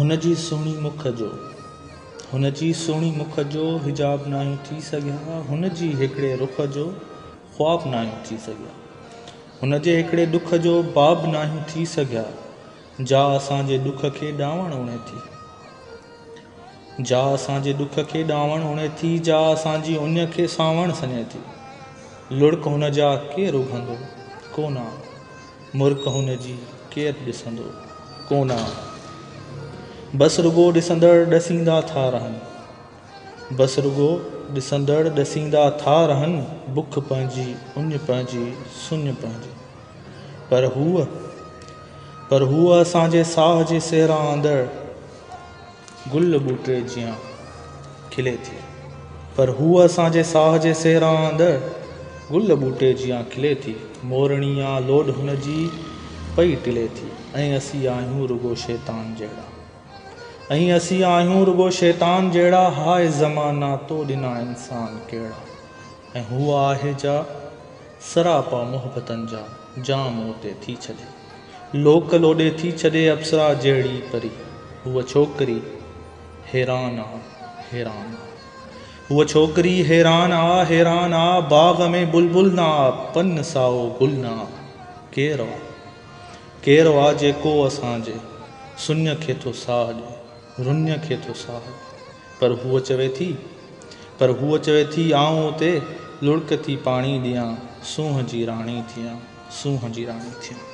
हुन जी सोणी मुख जो हिजाब नायूं थी सघिया, हुन जी हिकड़े रुख जो ख्वाब नायूं थी सघिया, हुन जे हिकड़े दुख जो बाब नायूं थी सघिया, जा असांजे दुख के डावण हुणे थी, जा असांजे दुख के डावण हुणे थी, जा असांजी उन्य खे सावण सञे थी। लुड़क हुन जा केरु रुघंदो कोना, मुर्क हुन जी केरु ॾिसंदो कोना। बस रुगो ॾिसंदड़ ॾसींदा था रहनि, बस रुगो ॾिसंदड़ ॾसींदा था रहनि, बुख पंहिंजी उञ पंहिंजी सुञ पंहिंजी। पर हुअ असांजे साह जे सहरां अंदरि गुल बूटे जियां खिले थी, पर हुअ असांजे साह जे सहरां अंदरि गुल बूटे जियां खिले थी। मोरणी या लोड हुन जी पई टिले थी, ऐं असीं आहियूं रुगो शैतान जहिड़ा, ऐं असीं आहियूं रुगो शैतान जहिड़ा। हाय ज़माना तो ॾिना इंसान कहिड़ा, ऐं हू आहे जा सरापा मोहबतनि जा, जाम उते थी छॾे लोक लोॾे थी छॾे अप्सरा जहिड़ी परी। हूअ छोकिरी हैरान आ हैरान आ, हूअ छोकिरी हैरान आ हैरान आ। बाग़ में बुलबुल ना पन साओ गुल ना, केरु आहे केरु आहे जेको असांजे सुञ खे थो साह ॾे, रुन्य खे थो साह। पर हुअ चवे थी आऊं उते लुड़कती पाणी ॾियां, सूंहं जी राणी थियां।